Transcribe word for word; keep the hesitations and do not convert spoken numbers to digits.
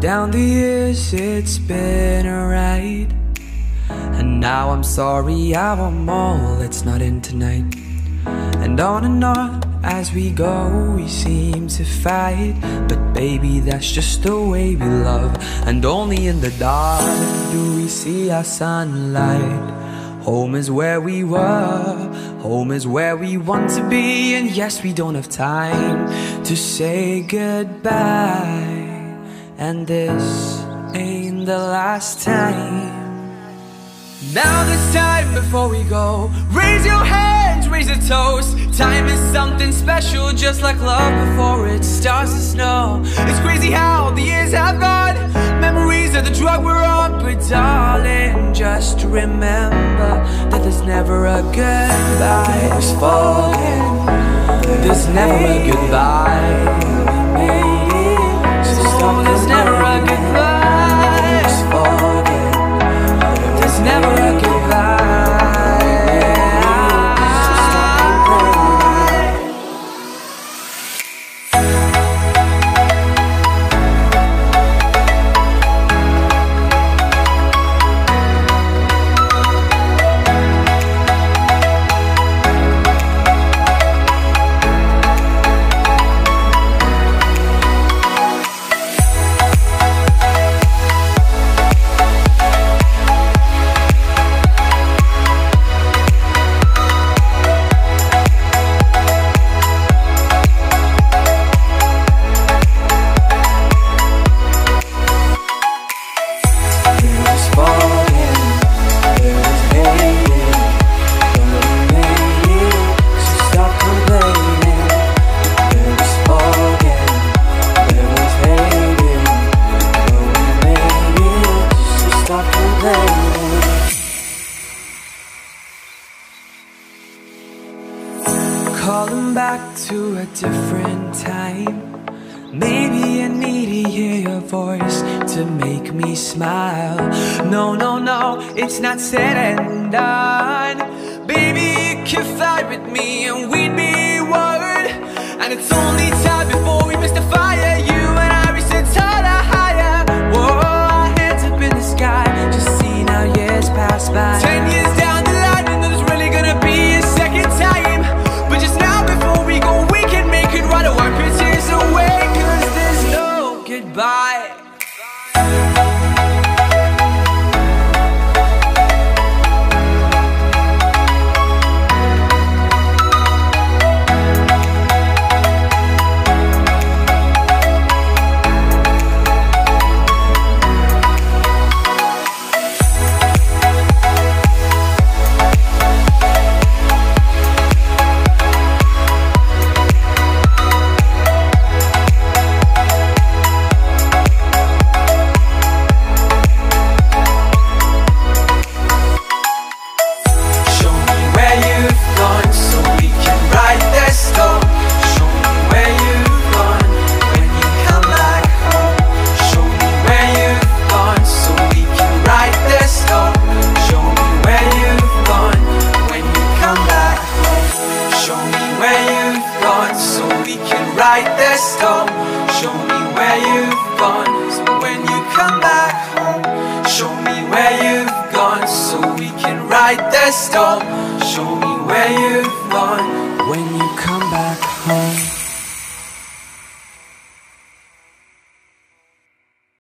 Down the years it's been a ride, and now I'm sorry how I'm all it's not in tonight. And on and on as we go, we seem to fight, but baby that's just the way we love. And only in the dark do we see our sunlight. Home is where we were, home is where we want to be. And yes, we don't have time to say goodbye. And this ain't the last time. Now this time before we go, raise your hands, raise a toast. Time is something special, just like love before it starts to snow. It's crazy how the years have gone, memories are the drug we're on. But darling, just remember that there's never a goodbye we've spoken. There's never a goodbye. There's never a goodbye. There's never a where you've gone, so we can ride the storm. Show me where you've